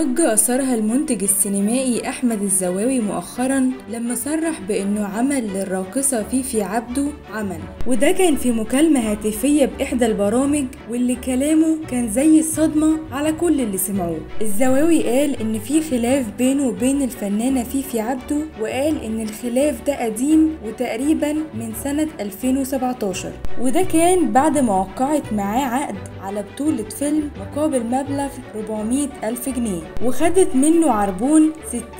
ضجة أثارها المنتج السينمائي أحمد الزواوي مؤخرا لما صرح بأنه عمل للراقصة فيفي عبده عمل، وده كان في مكالمة هاتفية بإحدى البرامج، واللي كلامه كان زي الصدمة على كل اللي سمعوه. الزواوي قال إن في خلاف بينه وبين الفنانة فيفي عبده، وقال إن الخلاف ده قديم وتقريبا من سنة 2017، وده كان بعد ما وقعت معاه عقد على بطولة فيلم مقابل مبلغ 400,000 جنيه، وخدت منه عربون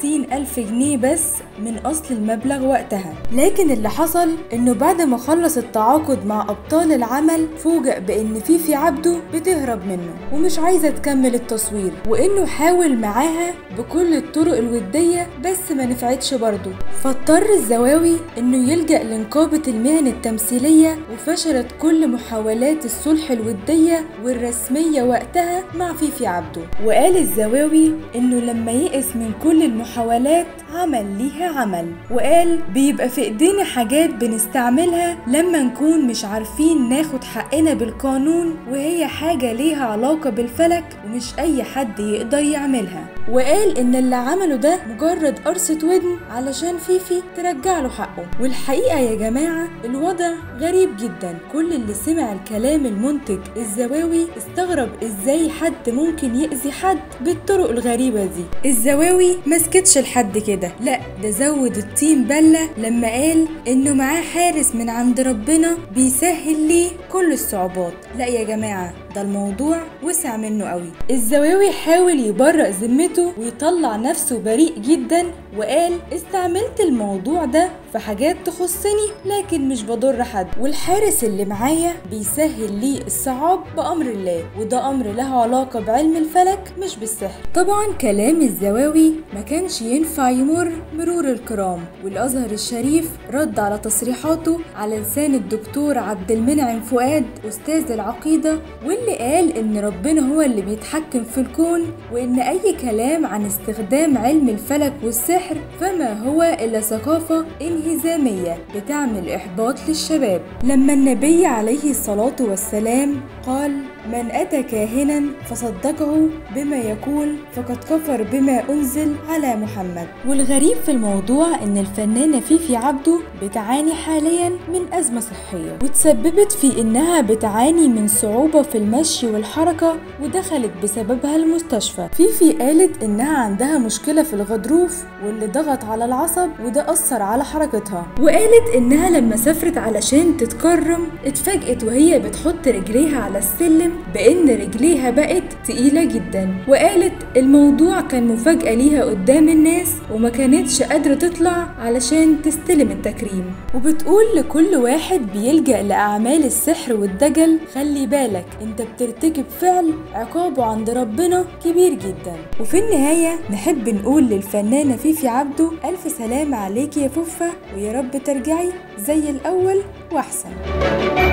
60,000 جنيه بس من أصل المبلغ وقتها. لكن اللي حصل إنه بعد ما خلص التعاقد مع أبطال العمل، فوجئ بإن فيفي عبده بتهرب منه ومش عايزة تكمل التصوير، وإنه حاول معاها بكل الطرق الودية بس ما نفعتش برضه. فاضطر الزواوي إنه يلجأ لنقابة المهن التمثيلية، وفشلت كل محاولات الصلح الودية والرسمية وقتها مع فيفي عبده. وقال الزواوي إنه لما يئس من كل المحاولات عمل ليها عمل، وقال بيبقى في ايدينا حاجات بنستعملها لما نكون مش عارفين ناخد حقنا بالقانون، وهي حاجة ليها علاقة بالفلك ومش أي حد يقدر يعملها. وقال إن اللي عمله ده مجرد قرصة ودن علشان فيفي ترجع له حقه. والحقيقة يا جماعة الوضع غريب جدا، كل اللي سمع الكلام المنتج الزواوي استغرب ازاي حد ممكن يأذي حد بالطرق الغريبة دي. الزواوي مسكتش لحد كده، لا ده زود الطين بلة لما قال إنه معاه حارس من عند ربنا بيسهل ليه كل الصعوبات. لا يا جماعة ده الموضوع وسع منه قوي. الزواوي حاول يبرأ ذمته ويطلع نفسه بريء جدا، وقال استعملت الموضوع ده في حاجات تخصني لكن مش بضر حد، والحارس اللي معايا بيسهل لي الصعاب بأمر الله، وده أمر له علاقة بعلم الفلك مش بالسحر. طبعا كلام الزواوي ما كانش ينفع يمر مرور الكرام، والأزهر الشريف رد على تصريحاته على لسان الدكتور عبد المنعم فؤاد أستاذ العقيدة، واللي قال إن ربنا هو اللي بيتحكم في الكون، وإن أي كلام عن استخدام علم الفلك والسحر فما هو إلا ثقافة انهزامية بتعمل إحباط للشباب. لما النبي عليه الصلاة والسلام قال من أتى كاهنا فصدقه بما يقول فقد كفر بما أنزل على محمد. والغريب في الموضوع إن الفنانة فيفي عبده بتعاني حاليا من أزمة صحية، وتسببت في إنها بتعاني من صعوبة في المشي والحركة، ودخلت بسببها المستشفى. فيفي قالت إنها عندها مشكلة في الغضروف واللي ضغط على العصب، وده أثر على حركتها. وقالت إنها لما سافرت علشان تتكرم اتفاجئت وهي بتحط رجليها على السلم بإن رجليها بقت تقيلة جدا، وقالت الموضوع كان مفاجأة ليها قدام الناس وما كانتش قادرة تطلع علشان تستلم التكريم. وبتقول لكل واحد بيلجأ لأعمال السحر والدجل، خلي بالك انت بترتكب فعل عقابه عند ربنا كبير جدا. وفي النهاية نحب نقول للفنانة فيفي عبده ألف سلام عليك يا فوفة، ويا رب ترجعي زي الأول وأحسن.